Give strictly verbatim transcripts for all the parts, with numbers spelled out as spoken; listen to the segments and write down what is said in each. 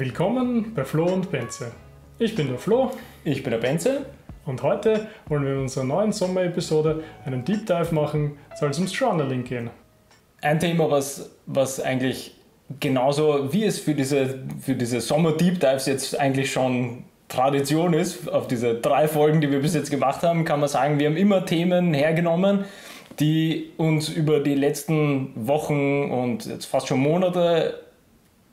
Willkommen bei Flo und Bence. Ich bin der Flo. Ich bin der Bence. Und heute wollen wir in unserer neuen Sommer-Episode einen Deep Dive machen, soll es ums Journaling gehen. Ein Thema, was, was eigentlich genauso wie es für diese, für diese Sommer-Deep Dives jetzt eigentlich schon Tradition ist, auf diese drei Folgen, die wir bis jetzt gemacht haben, kann man sagen, wir haben immer Themen hergenommen, die uns über die letzten Wochen und jetzt fast schon Monate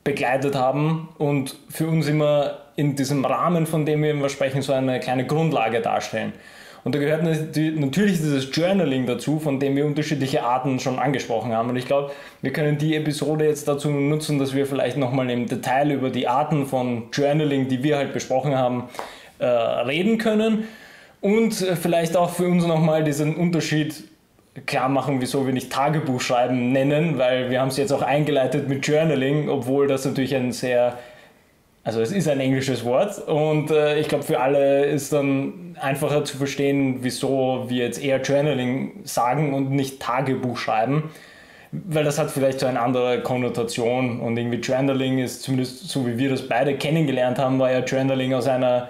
begleitet haben und für uns immer in diesem Rahmen, von dem wir immer sprechen, so eine kleine Grundlage darstellen. Und da gehört natürlich dieses Journaling dazu, von dem wir unterschiedliche Arten schon angesprochen haben. Und ich glaube, wir können die Episode jetzt dazu nutzen, dass wir vielleicht nochmal im Detail über die Arten von Journaling, die wir halt besprochen haben, äh, reden können und vielleicht auch für uns nochmal diesen Unterschied klar machen, wieso wir nicht Tagebuchschreiben nennen, weil wir haben es jetzt auch eingeleitet mit Journaling, obwohl das natürlich ein sehr, also es ist ein englisches Wort und äh, ich glaube für alle ist dann einfacher zu verstehen, wieso wir jetzt eher Journaling sagen und nicht Tagebuch schreiben, weil das hat vielleicht so eine andere Konnotation und irgendwie Journaling ist, zumindest so wie wir das beide kennengelernt haben, war ja Journaling aus einer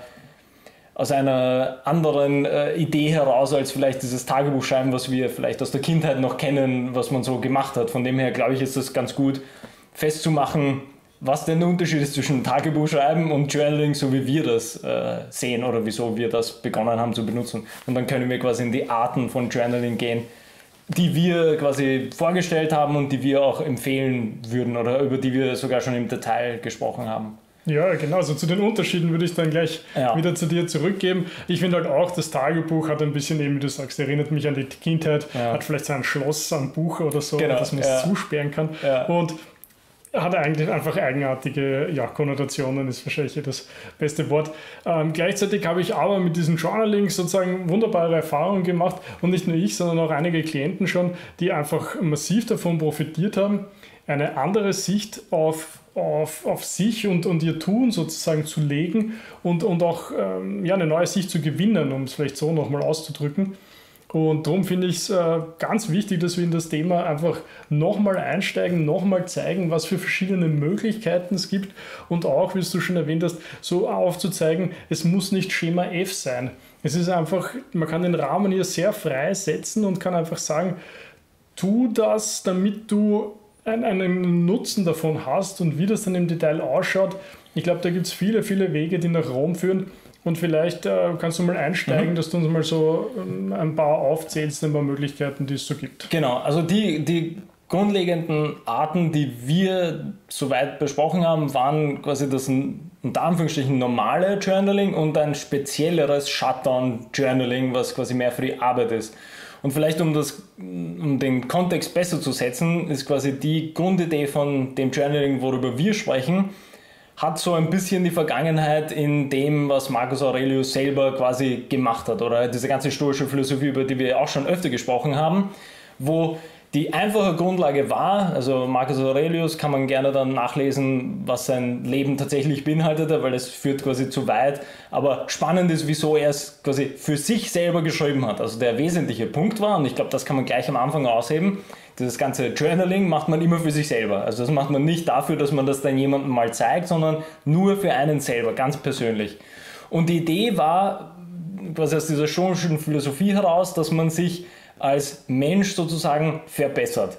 aus einer anderen äh, Idee heraus, als vielleicht dieses Tagebuchschreiben, was wir vielleicht aus der Kindheit noch kennen, was man so gemacht hat. Von dem her, glaube ich, ist das ganz gut festzumachen, was denn der Unterschied ist zwischen Tagebuchschreiben und Journaling, so wie wir das äh, sehen oder wieso wir das begonnen haben zu benutzen. Und dann können wir quasi in die Arten von Journaling gehen, die wir quasi vorgestellt haben und die wir auch empfehlen würden oder über die wir sogar schon im Detail gesprochen haben. Ja, genau. Also zu den Unterschieden würde ich dann gleich ja. wieder zu dir zurückgeben. Ich finde halt auch, das Tagebuch hat ein bisschen, eben wie du sagst, erinnert mich an die Kindheit, ja. hat vielleicht so ein Schloss, ein Buch oder so, genau. dass man es ja. zusperren kann. Ja. Und hat eigentlich einfach eigenartige ja, Konnotationen, ist wahrscheinlich das beste Wort. Ähm, gleichzeitig habe ich aber mit diesem Journaling sozusagen wunderbare Erfahrungen gemacht und nicht nur ich, sondern auch einige Klienten schon, die einfach massiv davon profitiert haben, eine andere Sicht auf Auf, auf sich und, und ihr Tun sozusagen zu legen und, und auch ähm, ja, eine neue Sicht zu gewinnen, um es vielleicht so nochmal auszudrücken. Und darum finde ich es äh, ganz wichtig, dass wir in das Thema einfach nochmal einsteigen, nochmal zeigen, was für verschiedene Möglichkeiten es gibt und auch, wie du schon erwähnt hast, so aufzuzeigen, es muss nicht Schema F sein. Es ist einfach, man kann den Rahmen hier sehr frei setzen und kann einfach sagen, tu das, damit du einen Nutzen davon hast und wie das dann im Detail ausschaut. Ich glaube, da gibt es viele, viele Wege, die nach Rom führen und vielleicht äh, kannst du mal einsteigen, mhm. dass du uns mal so ähm, ein paar aufzählst, ein paar Möglichkeiten, die es so gibt. Genau, also die, die grundlegenden Arten, die wir soweit besprochen haben, waren quasi das unter Anführungsstrichen normale Journaling und ein spezielleres Shutdown-Journaling, was quasi mehr für die Arbeit ist. Und vielleicht, um, das, um den Kontext besser zu setzen, ist quasi die Grundidee von dem Journaling, worüber wir sprechen, hat so ein bisschen die Vergangenheit in dem, was Marcus Aurelius selber quasi gemacht hat. Oder diese ganze stoische Philosophie, über die wir auch schon öfter gesprochen haben, wo die einfache Grundlage war, also Marcus Aurelius kann man gerne dann nachlesen, was sein Leben tatsächlich beinhaltete, weil es führt quasi zu weit. Aber spannend ist, wieso er es quasi für sich selber geschrieben hat. Also der wesentliche Punkt war, und ich glaube, das kann man gleich am Anfang ausheben, dieses ganze Journaling macht man immer für sich selber. Also das macht man nicht dafür, dass man das dann jemandem mal zeigt, sondern nur für einen selber, ganz persönlich. Und die Idee war, quasi aus dieser stoischen Philosophie heraus, dass man sich als Mensch sozusagen verbessert.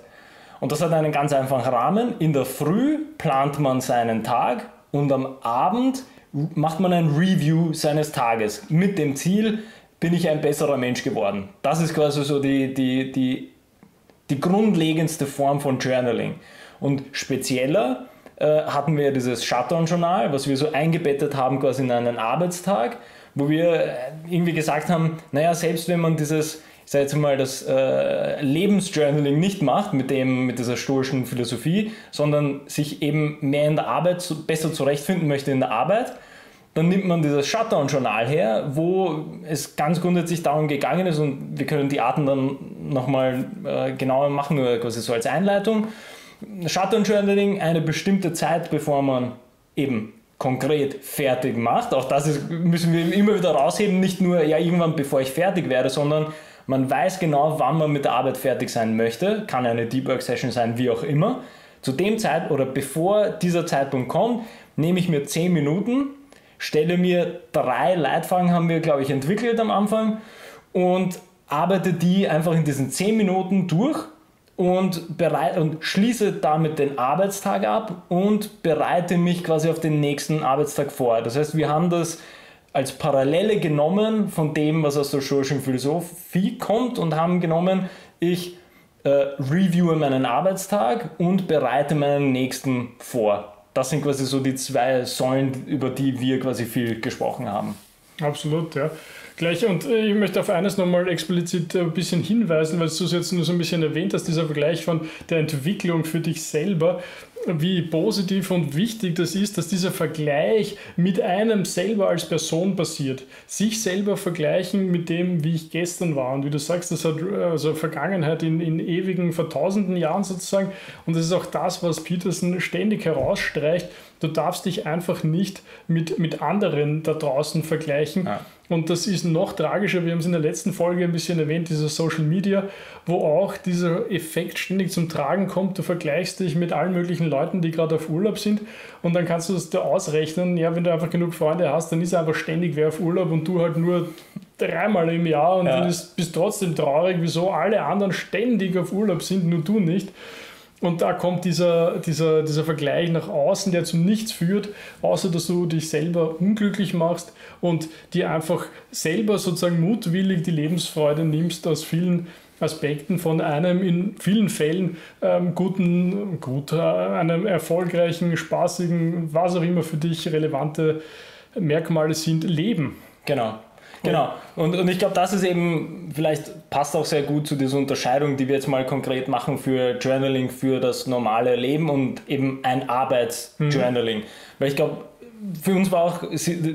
Und das hat einen ganz einfachen Rahmen. In der Früh plant man seinen Tag und am Abend macht man ein Review seines Tages mit dem Ziel, bin ich ein besserer Mensch geworden. Das ist quasi so die, die, die, die grundlegendste Form von Journaling. Und spezieller äh, hatten wir dieses Shutdown-Journal, was wir so eingebettet haben quasi in einen Arbeitstag, wo wir irgendwie gesagt haben, naja, selbst wenn man dieses ich sage jetzt mal, das äh, Lebensjournaling nicht macht mit, dem, mit dieser stoischen Philosophie, sondern sich eben mehr in der Arbeit zu, besser zurechtfinden möchte in der Arbeit, dann nimmt man dieses Shutdown-Journal her, wo es ganz grundsätzlich darum gegangen ist und wir können die Arten dann nochmal äh, genauer machen, nur quasi so als Einleitung. Shutdown-Journaling eine bestimmte Zeit, bevor man eben konkret fertig macht. Auch das ist, müssen wir immer wieder rausheben, nicht nur ja irgendwann bevor ich fertig werde, sondern man weiß genau, wann man mit der Arbeit fertig sein möchte, kann eine Deep Work Session sein, wie auch immer. Zu dem Zeit oder bevor dieser Zeitpunkt kommt, nehme ich mir zehn Minuten, stelle mir drei Leitfragen, haben wir glaube ich entwickelt am Anfang, und arbeite die einfach in diesen zehn Minuten durch und, bereit, und schließe damit den Arbeitstag ab und bereite mich quasi auf den nächsten Arbeitstag vor. Das heißt, wir haben das als Parallele genommen von dem, was aus der stoischen Philosophie kommt, und haben genommen, ich äh, reviewe meinen Arbeitstag und bereite meinen nächsten vor. Das sind quasi so die zwei Säulen, über die wir quasi viel gesprochen haben. Absolut, ja. Gleich, und ich möchte auf eines nochmal explizit ein bisschen hinweisen, weil du es jetzt nur so ein bisschen erwähnt hast, dieser Vergleich von der Entwicklung für dich selber, wie positiv und wichtig das ist, dass dieser Vergleich mit einem selber als Person passiert. Sich selber vergleichen mit dem, wie ich gestern war. Und wie du sagst, das hat also Vergangenheit in, in ewigen, vor tausenden Jahren sozusagen. Und das ist auch das, was Peterson ständig herausstreicht. Du darfst dich einfach nicht mit, mit anderen da draußen vergleichen. Ja. Und das ist noch tragischer, wir haben es in der letzten Folge ein bisschen erwähnt, dieser Social Media, wo auch dieser Effekt ständig zum Tragen kommt. Du vergleichst dich mit allen möglichen Leuten, die gerade auf Urlaub sind, und dann kannst du das da ausrechnen. Ja, wenn du einfach genug Freunde hast, dann ist einfach ständig wer auf Urlaub und du halt nur dreimal im Jahr, und ja. Dann ist, bist trotzdem traurig, wieso alle anderen ständig auf Urlaub sind, nur du nicht. Und da kommt dieser, dieser, dieser Vergleich nach außen, der zu nichts führt, außer dass du dich selber unglücklich machst und dir einfach selber sozusagen mutwillig die Lebensfreude nimmst aus vielen Aspekten von einem in vielen Fällen ähm, guten, gut, äh, einem erfolgreichen, spaßigen, was auch immer für dich relevante Merkmale sind, Leben. Genau. Genau, und, und ich glaube, das ist eben, vielleicht passt auch sehr gut zu dieser Unterscheidung, die wir jetzt mal konkret machen für Journaling, für das normale Leben und eben ein Arbeitsjournaling. Mhm. Weil ich glaube, für uns war auch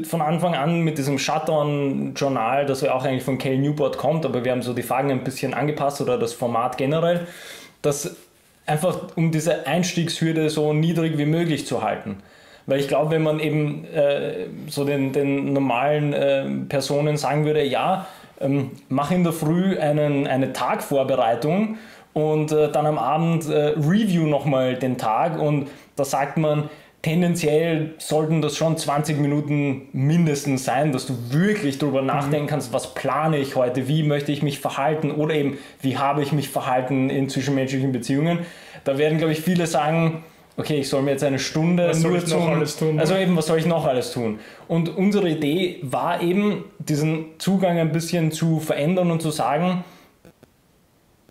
von Anfang an mit diesem Shutdown-Journal, das ja auch eigentlich von Cal Newport kommt, aber wir haben so die Fragen ein bisschen angepasst oder das Format generell, dass einfach um diese Einstiegshürde so niedrig wie möglich zu halten. Weil ich glaube, wenn man eben äh, so den, den normalen äh, Personen sagen würde, ja, ähm, mach in der Früh einen, eine Tagvorbereitung und äh, dann am Abend äh, review nochmal den Tag, und da sagt man, tendenziell sollten das schon zwanzig Minuten mindestens sein, dass du wirklich darüber nachdenken kannst, was plane ich heute, wie möchte ich mich verhalten oder eben, wie habe ich mich verhalten in zwischenmenschlichen Beziehungen. Da werden, glaube ich, viele sagen, okay, ich soll mir jetzt eine Stunde was nur soll ich tun, noch alles tun. Also eben, was soll ich noch alles tun? Und unsere Idee war eben, diesen Zugang ein bisschen zu verändern und zu sagen,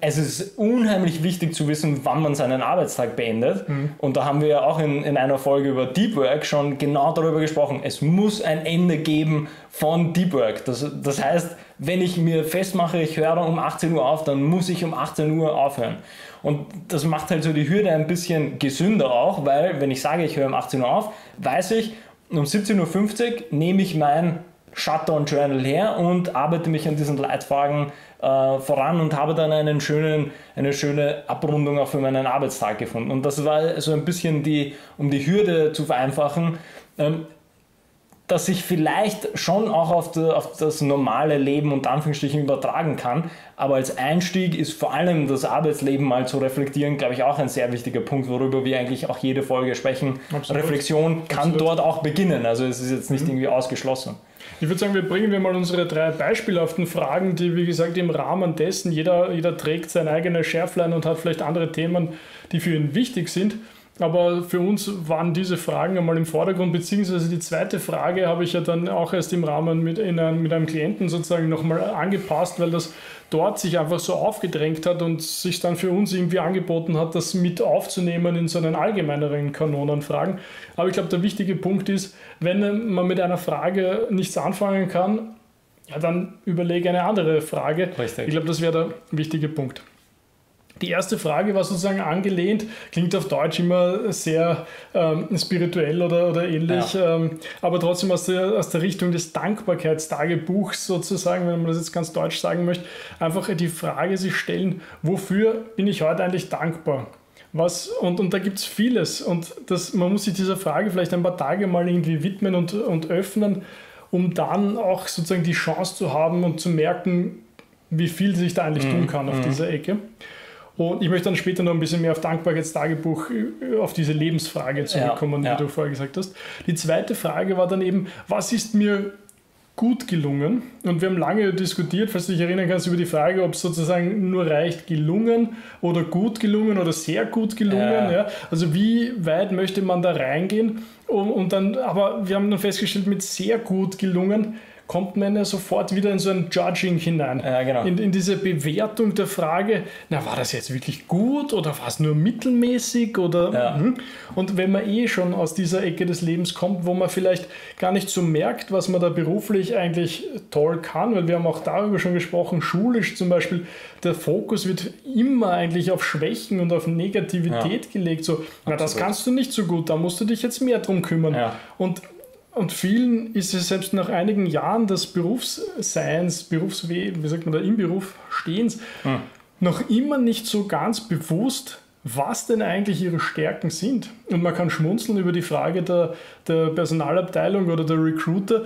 es ist unheimlich wichtig zu wissen, wann man seinen Arbeitstag beendet. Mhm. Und da haben wir ja auch in, in einer Folge über Deep Work schon genau darüber gesprochen. Es muss ein Ende geben von Deep Work. Das, das heißt, wenn ich mir festmache, ich höre um achtzehn Uhr auf, dann muss ich um achtzehn Uhr aufhören. Und das macht halt so die Hürde ein bisschen gesünder auch, weil wenn ich sage, ich höre um achtzehn Uhr auf, weiß ich, um siebzehn Uhr fünfzig nehme ich mein Shutdown Journal her und arbeite mich an diesen Leitfragen äh, voran und habe dann einen schönen, eine schöne Abrundung auch für meinen Arbeitstag gefunden. Und das war so ein bisschen die, um die Hürde zu vereinfachen, ähm, dass ich vielleicht schon auch auf, de, auf das normale Leben unter Anführungsstrichen übertragen kann. Aber als Einstieg ist vor allem das Arbeitsleben mal zu reflektieren, glaube ich, auch ein sehr wichtiger Punkt, worüber wir eigentlich auch jede Folge sprechen. Absolut. Reflexion kann Absolut. dort auch beginnen. Also es ist jetzt nicht mhm. irgendwie ausgeschlossen. Ich würde sagen, wir bringen wir mal unsere drei beispielhaften Fragen, die, wie gesagt, im Rahmen dessen, jeder, jeder trägt sein eigenes Schärflein und hat vielleicht andere Themen, die für ihn wichtig sind. Aber für uns waren diese Fragen einmal im Vordergrund, beziehungsweise die zweite Frage habe ich ja dann auch erst im Rahmen mit, in einem, mit einem Klienten sozusagen nochmal angepasst, weil das dort sich einfach so aufgedrängt hat und sich dann für uns irgendwie angeboten hat, das mit aufzunehmen in so einen allgemeineren Kanonenfragen. Aber ich glaube, der wichtige Punkt ist, wenn man mit einer Frage nichts anfangen kann, ja, dann überlege eine andere Frage. Richtig. Ich glaube, das wäre der wichtige Punkt. Die erste Frage war sozusagen angelehnt, klingt auf Deutsch immer sehr ähm, spirituell oder, oder ähnlich, ja. ähm, aber trotzdem aus der, aus der Richtung des Dankbarkeitstagebuchs sozusagen, wenn man das jetzt ganz deutsch sagen möchte, einfach die Frage sich stellen, wofür bin ich heute eigentlich dankbar? Was, und, und da gibt es vieles, und das, man muss sich dieser Frage vielleicht ein paar Tage mal irgendwie widmen und, und öffnen, um dann auch sozusagen die Chance zu haben und zu merken, wie viel sich da eigentlich mhm. tun kann auf mhm. dieser Ecke. Und ich möchte dann später noch ein bisschen mehr auf Dankbarkeitstagebuch, auf diese Lebensfrage zurückkommen, ja, ja. wie du vorher gesagt hast. Die zweite Frage war dann eben, was ist mir gut gelungen? Und wir haben lange diskutiert, falls du dich erinnern kannst, über die Frage, ob es sozusagen nur reicht gelungen oder gut gelungen oder sehr gut gelungen. Ja. Ja? Also wie weit möchte man da reingehen? Und, und dann, aber wir haben dann festgestellt, mit sehr gut gelungen kommt man ja sofort wieder in so ein Judging hinein. Ja, genau. in, in diese Bewertung der Frage, na, war das jetzt wirklich gut oder war es nur mittelmäßig? Oder, ja. Und wenn man eh schon aus dieser Ecke des Lebens kommt, wo man vielleicht gar nicht so merkt, was man da beruflich eigentlich toll kann, weil wir haben auch darüber schon gesprochen, schulisch zum Beispiel, der Fokus wird immer eigentlich auf Schwächen und auf Negativität ja. gelegt. So, na, das kannst du nicht so gut, da musst du dich jetzt mehr drum kümmern. Ja. Und Und vielen ist es selbst nach einigen Jahren des Berufsseins, Berufsweh, wie sagt man da, im Beruf Stehens, hm. noch immer nicht so ganz bewusst, was denn eigentlich ihre Stärken sind. Und man kann schmunzeln über die Frage der, der Personalabteilung oder der Recruiter,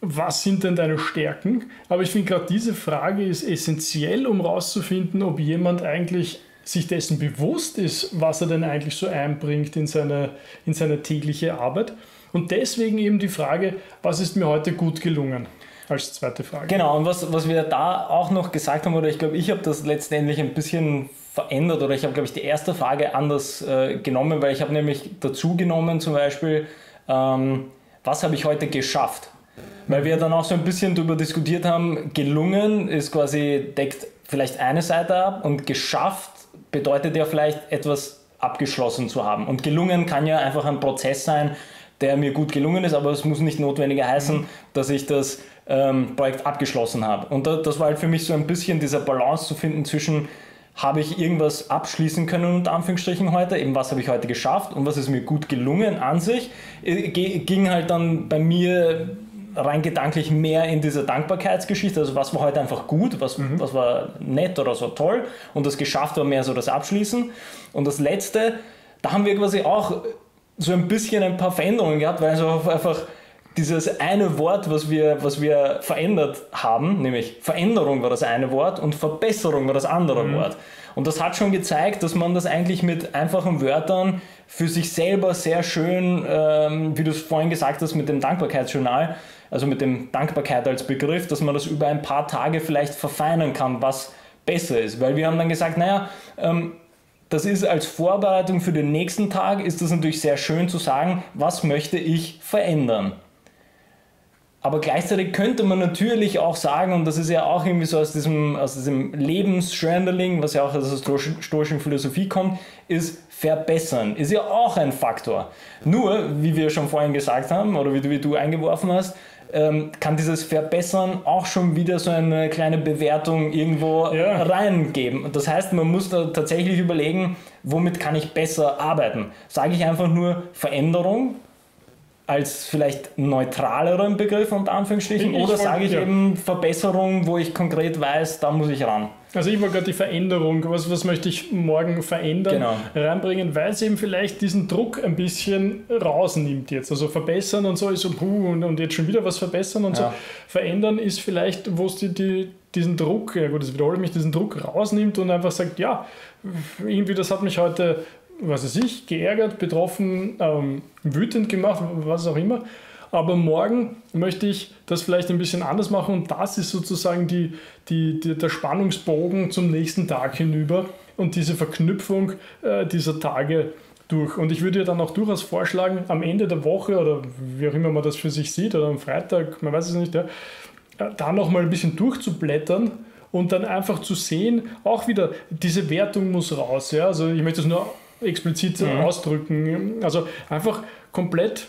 was sind denn deine Stärken? Aber ich finde, gerade diese Frage ist essentiell, um herauszufinden, ob jemand eigentlich sich dessen bewusst ist, was er denn eigentlich so einbringt in seine, in seine tägliche Arbeit. Und deswegen eben die Frage, was ist mir heute gut gelungen? Als zweite Frage. Genau, und was, was wir da auch noch gesagt haben, oder ich glaube, ich habe das letztendlich ein bisschen verändert, oder ich habe, glaube ich, die erste Frage anders äh, genommen, weil ich habe nämlich dazu genommen zum Beispiel, ähm, was habe ich heute geschafft? Weil wir dann auch so ein bisschen darüber diskutiert haben, gelungen ist quasi, deckt vielleicht eine Seite ab, und geschafft bedeutet ja vielleicht etwas abgeschlossen zu haben. Und gelungen kann ja einfach ein Prozess sein, der mir gut gelungen ist, aber es muss nicht notwendig heißen, dass ich das ähm, Projekt abgeschlossen habe. Und da, das war halt für mich so ein bisschen dieser Balance zu finden zwischen, habe ich irgendwas abschließen können, unter Anführungsstrichen heute, eben was habe ich heute geschafft und was ist mir gut gelungen an sich, ging halt dann bei mir rein gedanklich mehr in diese Dankbarkeitsgeschichte, also was war heute einfach gut, was, mhm. was war nett oder so toll, und das geschafft war mehr so das Abschließen. Und das Letzte, da haben wir quasi auch so ein bisschen ein paar Veränderungen gehabt, weil so einfach dieses eine Wort, was wir, was wir verändert haben, nämlich Veränderung war das eine Wort und Verbesserung war das andere mhm. Wort. Und das hat schon gezeigt, dass man das eigentlich mit einfachen Wörtern für sich selber sehr schön, ähm, wie du es vorhin gesagt hast, mit dem Dankbarkeitsjournal, also mit dem Dankbarkeit als Begriff, dass man das über ein paar Tage vielleicht verfeinern kann, was besser ist. Weil wir haben dann gesagt, naja, ähm, das ist als Vorbereitung für den nächsten Tag, ist das natürlich sehr schön zu sagen, was möchte ich verändern. Aber gleichzeitig könnte man natürlich auch sagen, und das ist ja auch irgendwie so aus diesem, aus diesem Lebensjournaling, was ja auch aus der stoischen Philosophie kommt, ist verbessern, ist ja auch ein Faktor. Nur, wie wir schon vorhin gesagt haben, oder wie du, wie du eingeworfen hast, kann dieses Verbessern auch schon wieder so eine kleine Bewertung irgendwo ja. reingeben. Das heißt, man muss da tatsächlich überlegen, womit kann ich besser arbeiten? Sage ich einfach nur Veränderung als vielleicht neutraleren Begriff unter Anführungsstrichen, ich oder sage ich ja. eben Verbesserung, wo ich konkret weiß, da muss ich ran? Also ich wollte gerade die Veränderung, was, was möchte ich morgen verändern, genau. reinbringen, weil es eben vielleicht diesen Druck ein bisschen rausnimmt jetzt. Also verbessern und so ist so, puh, und, und jetzt schon wieder was verbessern und ja. so. Verändern ist vielleicht, wo es die, die, diesen Druck, ja gut, das wiederhole mich, diesen Druck rausnimmt und einfach sagt, ja, irgendwie das hat mich heute, was weiß ich, geärgert, betroffen, ähm, wütend gemacht, was auch immer. Aber morgen möchte ich das vielleicht ein bisschen anders machen, und das ist sozusagen die, die, die, der Spannungsbogen zum nächsten Tag hinüber und diese Verknüpfung äh, dieser Tage durch. Und ich würde dann auch durchaus vorschlagen, am Ende der Woche oder wie auch immer man das für sich sieht, oder am Freitag, man weiß es nicht, ja, da nochmal ein bisschen durchzublättern und dann einfach zu sehen, auch wieder, diese Wertung muss raus. Ja? Also ich möchte es nur explizit mhm. ausdrücken, also einfach komplett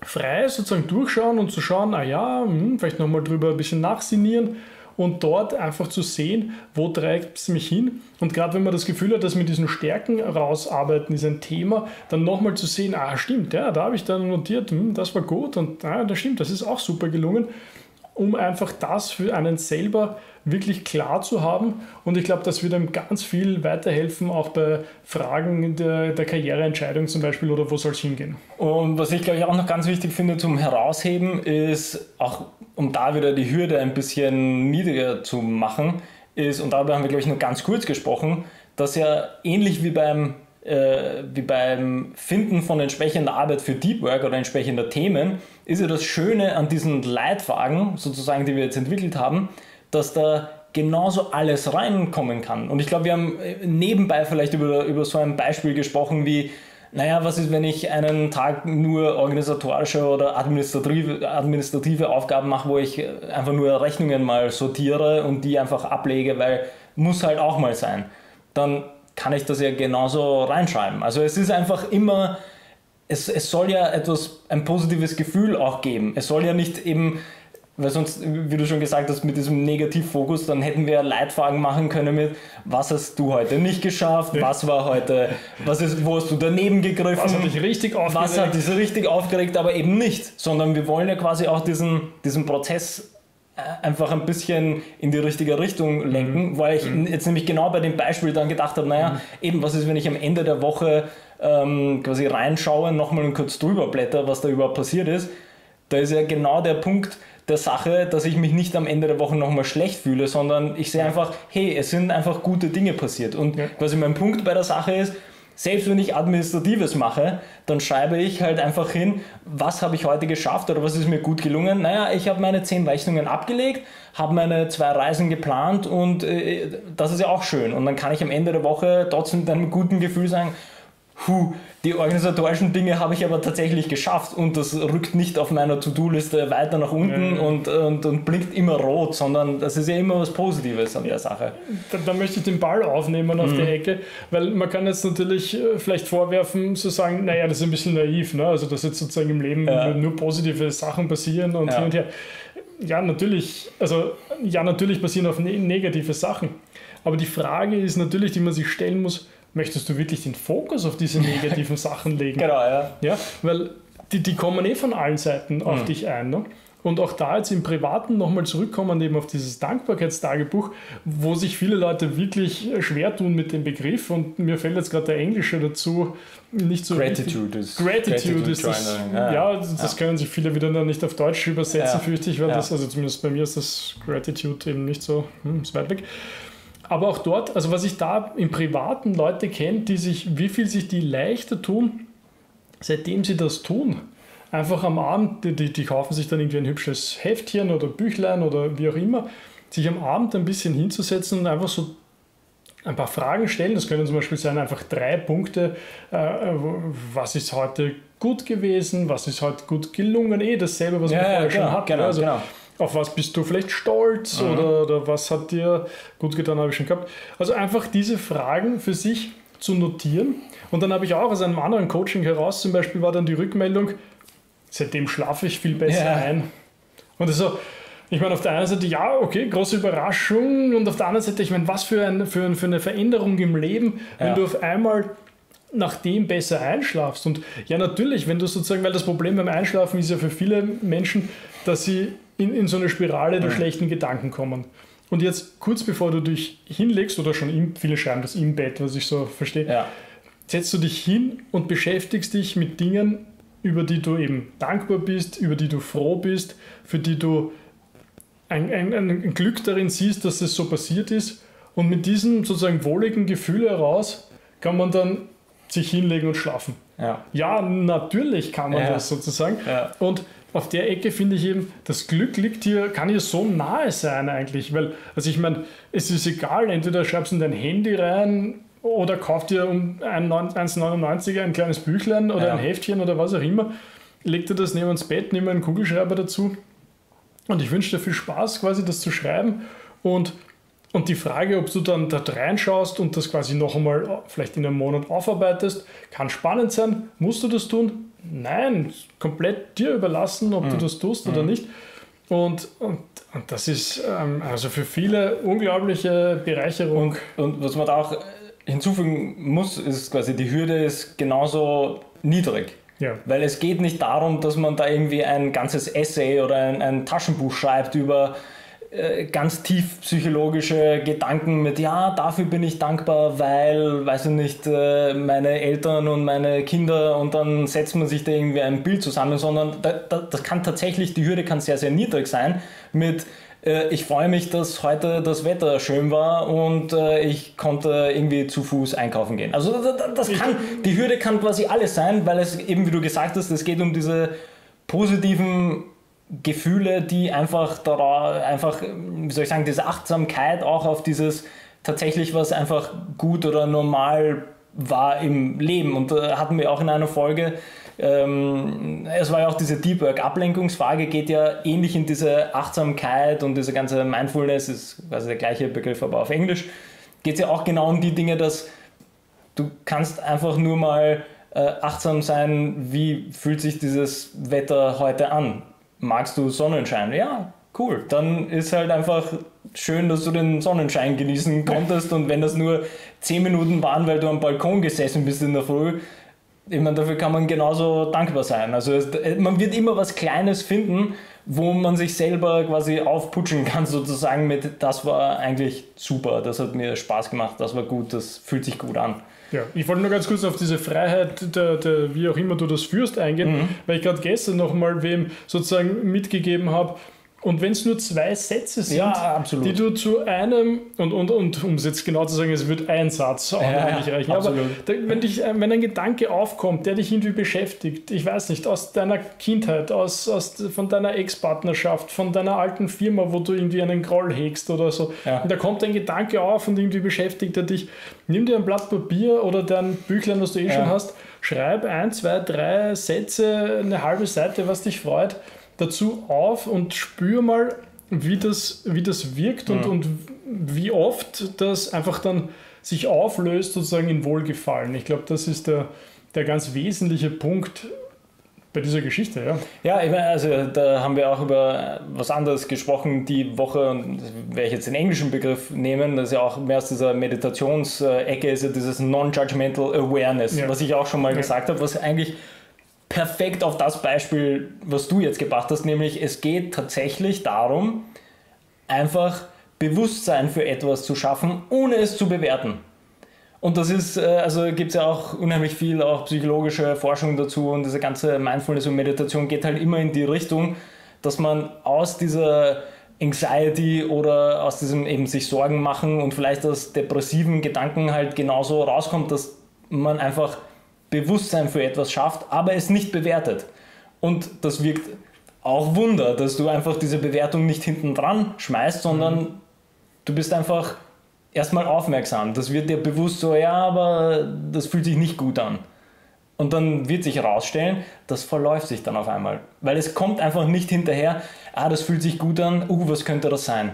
frei sozusagen durchschauen und zu schauen, ah ja, hm, vielleicht nochmal drüber ein bisschen nachsinnieren und dort einfach zu sehen, wo treibt es mich hin. Und gerade wenn man das Gefühl hat, dass mit diesen Stärken rausarbeiten ist ein Thema, dann nochmal zu sehen, ah stimmt, ja, da habe ich dann notiert, hm, das war gut und ah, das stimmt, das ist auch super gelungen, um einfach das für einen selber wirklich klar zu haben. Und ich glaube, das wird einem ganz viel weiterhelfen, auch bei Fragen der, der Karriereentscheidung zum Beispiel, oder wo soll es hingehen. Und was ich, glaube ich, auch noch ganz wichtig finde zum Herausheben ist, auch um da wieder die Hürde ein bisschen niedriger zu machen, ist, und darüber haben wir, glaube ich, nur ganz kurz gesprochen, dass ja ähnlich wie beim, äh, wie beim Finden von entsprechender Arbeit für Deep Work oder entsprechender Themen, ist ja das Schöne an diesen Leitfragen, sozusagen, die wir jetzt entwickelt haben, dass da genauso alles reinkommen kann. Und ich glaube, wir haben nebenbei vielleicht über, über so ein Beispiel gesprochen wie, naja, was ist, wenn ich einen Tag nur organisatorische oder administrative, administrative Aufgaben mache, wo ich einfach nur Rechnungen mal sortiere und die einfach ablege, weil muss halt auch mal sein. Dann kann ich das ja genauso reinschreiben. Also es ist einfach immer, es, es soll ja etwas, ein positives Gefühl auch geben. Es soll ja nicht eben, weil sonst, wie du schon gesagt hast, mit diesem Negativfokus, dann hätten wir Leitfragen machen können mit, was hast du heute nicht geschafft, was war heute, was ist, wo hast du daneben gegriffen, was hat dich richtig aufgeregt, was hat dich richtig aufgeregt, aber eben nicht, sondern wir wollen ja quasi auch diesen, diesen Prozess einfach ein bisschen in die richtige Richtung lenken, mhm. weil ich mhm. jetzt nämlich genau bei dem Beispiel dann gedacht habe, naja, mhm. eben was ist, wenn ich am Ende der Woche ähm, quasi reinschaue, nochmal kurz drüber blätter, was da überhaupt passiert ist. Da ist ja genau der Punkt der Sache, dass ich mich nicht am Ende der Woche nochmal schlecht fühle, sondern ich sehe einfach, hey, es sind einfach gute Dinge passiert. Und ja. quasi mein Punkt bei der Sache ist, selbst wenn ich Administratives mache, dann schreibe ich halt einfach hin, was habe ich heute geschafft oder was ist mir gut gelungen. Naja, ich habe meine zehn Rechnungen abgelegt, habe meine zwei Reisen geplant und äh, das ist ja auch schön. Und dann kann ich am Ende der Woche trotzdem mit einem guten Gefühl sagen, puh, die organisatorischen Dinge habe ich aber tatsächlich geschafft und das rückt nicht auf meiner To-Do-Liste weiter nach unten ja. und, und, und blinkt immer rot, sondern das ist ja immer was Positives an der Sache. Da, da möchte ich den Ball aufnehmen auf mhm. der Ecke, weil man kann jetzt natürlich vielleicht vorwerfen, zu sagen, naja, das ist ein bisschen naiv, ne? Also dass jetzt sozusagen im Leben ja. nur positive Sachen passieren und ja. hin und her. Ja, natürlich, also, ja, natürlich passieren auch negative Sachen, aber die Frage ist natürlich, die man sich stellen muss, möchtest du wirklich den Fokus auf diese negativen Sachen legen? Genau, ja. ja weil die, die kommen eh von allen Seiten auf mhm. dich ein. Ne? Und auch da jetzt im Privaten nochmal zurückkommen, eben auf dieses Dankbarkeitstagebuch, wo sich viele Leute wirklich schwer tun mit dem Begriff. Und mir fällt jetzt gerade der Englische dazu nicht so. Gratitude ist. Gratitude, Gratitude ist das. Ja, ja das ja. können sich viele wieder dann nicht auf Deutsch übersetzen, ja. fürchte ich. Weil ja. das, also zumindest bei mir ist das Gratitude eben nicht so, hm, ist weit weg. Aber auch dort, also was ich da im Privaten Leute kenne, die sich, wie viel sich die leichter tun, seitdem sie das tun. Einfach am Abend, die, die kaufen sich dann irgendwie ein hübsches Heftchen oder Büchlein oder wie auch immer, sich am Abend ein bisschen hinzusetzen und einfach so ein paar Fragen stellen. Das können zum Beispiel sein, einfach drei Punkte, äh, was ist heute gut gewesen, was ist heute gut gelungen, eh dasselbe, was ja, wir vorher ja, schon genau, hatten. Genau, also, genau. Auf was bist du vielleicht stolz mhm. oder, oder was hat dir gut getan, habe ich schon gehabt. Also einfach diese Fragen für sich zu notieren. Und dann habe ich auch aus einem anderen Coaching heraus zum Beispiel war dann die Rückmeldung, seitdem schlafe ich viel besser yeah. ein. Und so, ich meine auf der einen Seite, ja, okay, große Überraschung. Und auf der anderen Seite, ich meine, was für, ein, für, ein, für eine Veränderung im Leben, ja. wenn du auf einmal nach dem besser einschlafst. Und ja, natürlich, wenn du sozusagen, weil das Problem beim Einschlafen ist ja für viele Menschen, dass sie in, in so eine Spirale der mhm. schlechten Gedanken kommen. Und jetzt, kurz bevor du dich hinlegst, oder schon im, viele schreiben das im Bett, was ich so verstehe, ja. setzt du dich hin und beschäftigst dich mit Dingen, über die du eben dankbar bist, über die du froh bist, für die du ein, ein, ein Glück darin siehst, dass das so passiert ist. Und mit diesem sozusagen wohligen Gefühl heraus kann man dann sich hinlegen und schlafen. Ja, ja natürlich kann man ja. das sozusagen. Ja. Und auf der Ecke finde ich eben, das Glück liegt hier, kann hier so nahe sein eigentlich, weil, also ich meine, es ist egal, entweder schreibst du in dein Handy rein oder kauf dir um eins neunundneunzig ein kleines Büchlein oder ja. ein Heftchen oder was auch immer, leg dir das neben ins Bett, nimm einen Kugelschreiber dazu und ich wünsche dir viel Spaß quasi, das zu schreiben und Und die Frage, ob du dann da reinschaust und das quasi noch einmal vielleicht in einem Monat aufarbeitest, kann spannend sein. Musst du das tun? Nein, komplett dir überlassen, ob mhm. du das tust oder mhm. nicht. Und, und, und das ist ähm, also für viele unglaubliche Bereicherung. Und, und was man da auch hinzufügen muss, ist quasi, die Hürde ist genauso niedrig. Ja. Weil es geht nicht darum, dass man da irgendwie ein ganzes Essay oder ein, ein Taschenbuch schreibt über ganz tief psychologische Gedanken mit, ja, dafür bin ich dankbar, weil, weiß ich nicht, meine Eltern und meine Kinder und dann setzt man sich da irgendwie ein Bild zusammen, sondern das kann tatsächlich, die Hürde kann sehr, sehr niedrig sein mit, äh, ich freue mich, dass heute das Wetter schön war und äh, ich konnte irgendwie zu Fuß einkaufen gehen. Also das, das kann, die Hürde kann quasi alles sein, weil es eben, wie du gesagt hast, es geht um diese positiven Gefühle, die einfach, da, einfach, wie soll ich sagen, diese Achtsamkeit auch auf dieses tatsächlich, was einfach gut oder normal war im Leben. Und da äh, hatten wir auch in einer Folge, ähm, es war ja auch diese Deep Work Ablenkungsfrage, geht ja ähnlich in diese Achtsamkeit und diese ganze Mindfulness, ist quasi der gleiche Begriff, aber auf Englisch, geht es ja auch genau um die Dinge, dass du kannst einfach nur mal äh, achtsam sein, wie fühlt sich dieses Wetter heute an? Magst du Sonnenschein? Ja, cool. Dann ist halt einfach schön, dass du den Sonnenschein genießen konntest, und wenn das nur zehn Minuten waren, weil du am Balkon gesessen bist in der Früh, ich meine, dafür kann man genauso dankbar sein. Also es, man wird immer was Kleines finden, wo man sich selber quasi aufputschen kann sozusagen mit, das war eigentlich super, das hat mir Spaß gemacht, das war gut, das fühlt sich gut an. Ja, ich wollte nur ganz kurz auf diese Freiheit, der, der, wie auch immer du das führst, eingehen, mhm. weil ich gerade gestern nochmal wem sozusagen mitgegeben habe, und wenn es nur zwei Sätze sind, ja, die du zu einem, und, und, und um es jetzt genau zu sagen, es wird ein Satz auch ja, nicht reichen, ja, aber da, wenn, dich, wenn ein Gedanke aufkommt, der dich irgendwie beschäftigt, ich weiß nicht, aus deiner Kindheit, aus, aus, von deiner Ex-Partnerschaft, von deiner alten Firma, wo du irgendwie einen Groll hegst oder so, ja. und da kommt ein Gedanke auf und irgendwie beschäftigt er dich, nimm dir ein Blatt Papier oder dein Büchlein, was du eh ja. schon hast, schreib ein, zwei, drei Sätze, eine halbe Seite, was dich freut, dazu auf und spür mal, wie das, wie das wirkt und, mhm. und wie oft das einfach dann sich auflöst sozusagen in Wohlgefallen. Ich glaube, das ist der, der ganz wesentliche Punkt bei dieser Geschichte. Ja, ja, ich meine, also da haben wir auch über was anderes gesprochen die Woche, und werde ich jetzt den englischen Begriff nehmen, das ist ja auch mehr aus dieser Meditationsecke, ist ja dieses Non-Judgmental Awareness, ja. was ich auch schon mal ja. gesagt habe, was eigentlich perfekt auf das Beispiel, was du jetzt gebracht hast, nämlich es geht tatsächlich darum, einfach Bewusstsein für etwas zu schaffen, ohne es zu bewerten. Und das ist, also gibt es ja auch unheimlich viel, auch psychologische Forschung dazu, und diese ganze Mindfulness und Meditation geht halt immer in die Richtung, dass man aus dieser Anxiety oder aus diesem eben sich Sorgen machen und vielleicht aus depressiven Gedanken halt genauso rauskommt, dass man einfach Bewusstsein für etwas schafft, aber es nicht bewertet. Und das wirkt auch Wunder, dass du einfach diese Bewertung nicht hinten dran schmeißt, sondern mhm. du bist einfach erstmal aufmerksam. Das wird dir bewusst so, ja, aber das fühlt sich nicht gut an. Und dann wird sich herausstellen, das verläuft sich dann auf einmal. Weil es kommt einfach nicht hinterher, ah, das fühlt sich gut an, uh, was könnte das sein?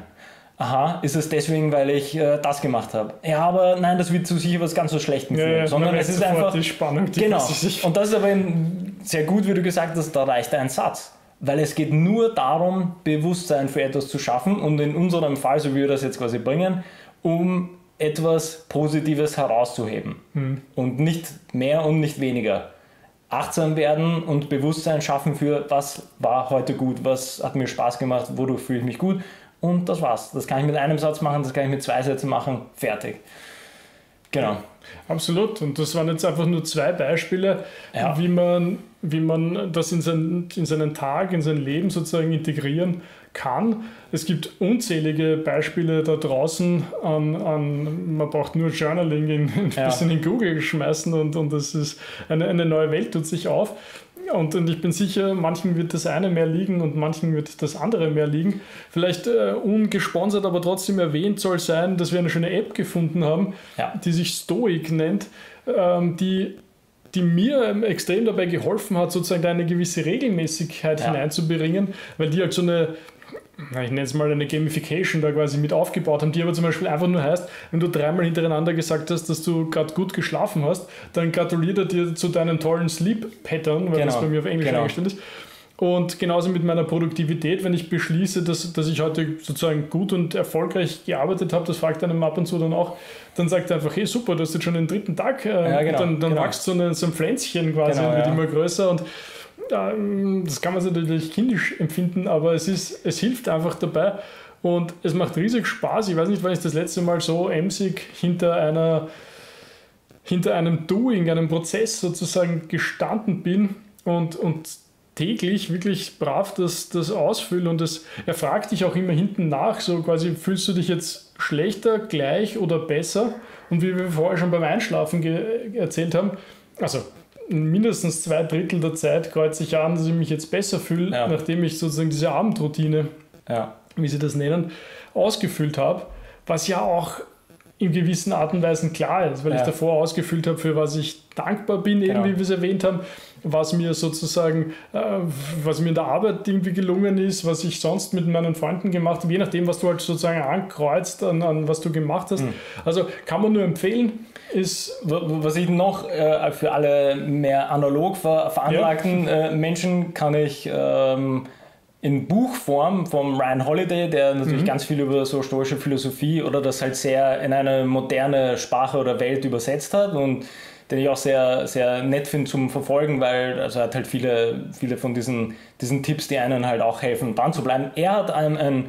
Aha, ist es deswegen, weil ich äh, das gemacht habe? Ja, aber nein, das wird zu sicher was ganz so Schlechtem führen, ja, ja, sondern es ist einfach die Spannung, die genau. Und das ist aber eben sehr gut, wie du gesagt hast, da reicht ein Satz, weil es geht nur darum, Bewusstsein für etwas zu schaffen, und in unserem Fall, so wie wir das jetzt quasi bringen, um etwas Positives herauszuheben hm. und nicht mehr und nicht weniger. Achtsam werden und Bewusstsein schaffen für, was war heute gut, was hat mir Spaß gemacht, wodurch fühle ich mich gut. Und das war's. Das kann ich mit einem Satz machen, das kann ich mit zwei Sätzen machen. Fertig. Genau. Ja, absolut. Und das waren jetzt einfach nur zwei Beispiele, ja. wie man, wie man das in seinen, in seinen Tag, in sein Leben sozusagen integrieren kann. Es gibt unzählige Beispiele da draußen. An, an, man braucht nur Journaling in, ein ja. bisschen in Google schmeißen, und, und das ist eine, eine neue Welt tut sich auf. Und, und ich bin sicher, manchen wird das eine mehr liegen und manchen wird das andere mehr liegen. Vielleicht äh, ungesponsert, aber trotzdem erwähnt soll sein, dass wir eine schöne App gefunden haben, ja. die sich Stoic nennt, ähm, die, die mir extrem dabei geholfen hat, sozusagen da eine gewisse Regelmäßigkeit ja. hineinzubringen, weil die halt so eine, ich nenne es mal eine Gamification da quasi mit aufgebaut haben, die aber zum Beispiel einfach nur heißt, wenn du dreimal hintereinander gesagt hast, dass du gerade gut geschlafen hast, dann gratuliert er dir zu deinem tollen Sleep-Pattern, weil genau. das bei mir auf Englisch genau. eingestellt ist. Und genauso mit meiner Produktivität, wenn ich beschließe, dass, dass ich heute sozusagen gut und erfolgreich gearbeitet habe, das fragt einem ab und zu dann auch, dann sagt er einfach, hey super, du hast jetzt schon den dritten Tag, äh, ja, genau, dann, dann genau. wächst so, eine, so ein Pflänzchen quasi genau, und wird ja. immer größer, und das kann man natürlich kindisch empfinden, aber es, ist, es hilft einfach dabei, und es macht riesig Spaß. Ich weiß nicht, wann ich das letzte Mal so emsig hinter, einer, hinter einem Doing, einem Prozess sozusagen gestanden bin, und, und täglich wirklich brav das, das ausfüllen, und das, er fragt dich auch immer hinten nach, so quasi, fühlst du dich jetzt schlechter, gleich oder besser? Und wie wir vorher schon beim Einschlafen erzählt haben, also mindestens zwei Drittel der Zeit kreuze ich an, dass ich mich jetzt besser fühle, ja, nachdem ich sozusagen diese Abendroutine, ja, wie sie das nennen, ausgefüllt habe, was ja auch in gewissen Art und Weisen klar ist, weil ja, ich davor ausgefüllt habe, für was ich dankbar bin, eben genau, wie wir es erwähnt haben, was mir sozusagen, äh, was mir in der Arbeit irgendwie gelungen ist, was ich sonst mit meinen Freunden gemacht habe, je nachdem, was du halt sozusagen ankreuzt, an, an was du gemacht hast. Mhm. Also kann man nur empfehlen. Ist, was ich noch äh, für alle mehr analog ver veranlagten ja, äh, Menschen kann ich ähm, in Buchform vom Ryan Holiday, der natürlich mhm, ganz viel über so stoische Philosophie oder das halt sehr in eine moderne Sprache oder Welt übersetzt hat und den ich auch sehr, sehr nett finde zum Verfolgen, weil also er hat halt viele, viele von diesen, diesen Tipps, die einen halt auch helfen, dran zu bleiben. Er hat ein, ein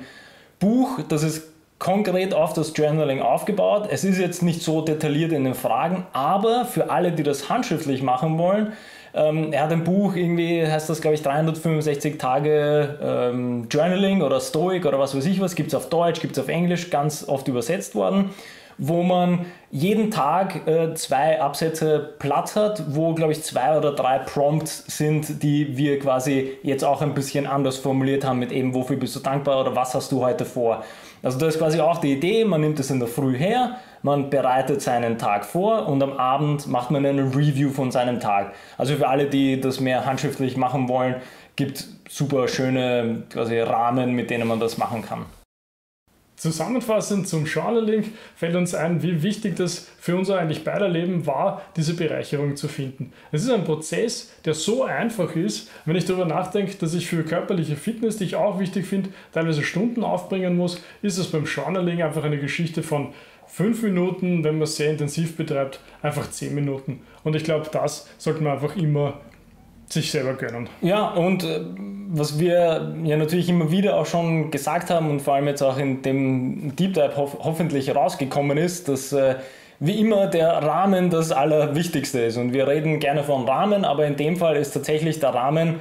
Buch, das ist konkret auf das Journaling aufgebaut. Es ist jetzt nicht so detailliert in den Fragen, aber für alle, die das handschriftlich machen wollen, ähm, er hat ein Buch, irgendwie heißt das, glaube ich, dreihundertfünfundsechzig Tage ähm, Journaling oder Stoic oder was weiß ich was, gibt es auf Deutsch, gibt es auf Englisch, ganz oft übersetzt worden, wo man jeden Tag äh, zwei Absätze Platz hat, wo, glaube ich, zwei oder drei Prompts sind, die wir quasi jetzt auch ein bisschen anders formuliert haben mit eben, wofür bist du dankbar oder was hast du heute vor. Also das ist quasi auch die Idee, man nimmt es in der Früh her, man bereitet seinen Tag vor und am Abend macht man eine Review von seinem Tag. Also für alle, die das mehr handschriftlich machen wollen, gibt es super schöne quasi Rahmen, mit denen man das machen kann. Zusammenfassend zum Journaling fällt uns ein, wie wichtig das für uns eigentlich beider Leben war, diese Bereicherung zu finden. Es ist ein Prozess, der so einfach ist, wenn ich darüber nachdenke, dass ich für körperliche Fitness, die ich auch wichtig finde, teilweise Stunden aufbringen muss, ist es beim Journaling einfach eine Geschichte von fünf Minuten, wenn man es sehr intensiv betreibt, einfach zehn Minuten. Und ich glaube, das sollte man einfach immer sich selber gönnen. Ja, und äh, was wir ja natürlich immer wieder auch schon gesagt haben und vor allem jetzt auch in dem Deep Dive hof hoffentlich rausgekommen ist, dass äh, wie immer der Rahmen das Allerwichtigste ist. Und wir reden gerne von Rahmen, aber in dem Fall ist tatsächlich der Rahmen,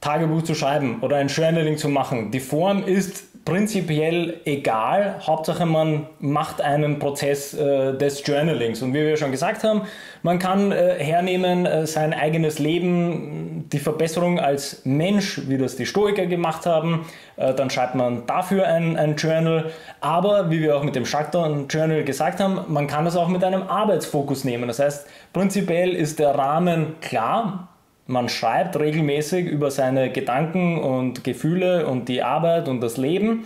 Tagebuch zu schreiben oder ein Journaling zu machen. Die Form ist prinzipiell egal, Hauptsache man macht einen Prozess äh, des Journalings. Und wie wir schon gesagt haben, man kann äh, hernehmen äh, sein eigenes Leben, die Verbesserung als Mensch, wie das die Stoiker gemacht haben, äh, dann schreibt man dafür ein, ein Journal. Aber wie wir auch mit dem Shutdown-Journal gesagt haben, man kann das auch mit einem Arbeitsfokus nehmen. Das heißt, prinzipiell ist der Rahmen klar. Man schreibt regelmäßig über seine Gedanken und Gefühle und die Arbeit und das Leben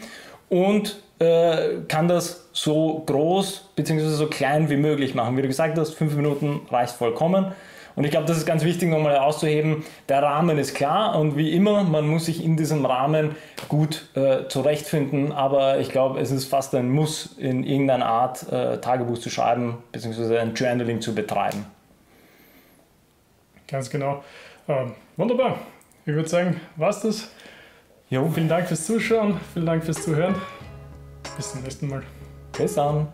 und äh, kann das so groß bzw. so klein wie möglich machen. Wie du gesagt hast, fünf Minuten reicht vollkommen. Und ich glaube, das ist ganz wichtig nochmal auszuheben, der Rahmen ist klar und wie immer, man muss sich in diesem Rahmen gut äh, zurechtfinden, aber ich glaube, es ist fast ein Muss, in irgendeiner Art äh, Tagebuch zu schreiben bzw. ein Journaling zu betreiben. Ganz genau. Ähm, wunderbar. Ich würde sagen, war's das. Jo. Vielen Dank fürs Zuschauen, vielen Dank fürs Zuhören. Bis zum nächsten Mal. Bis dann.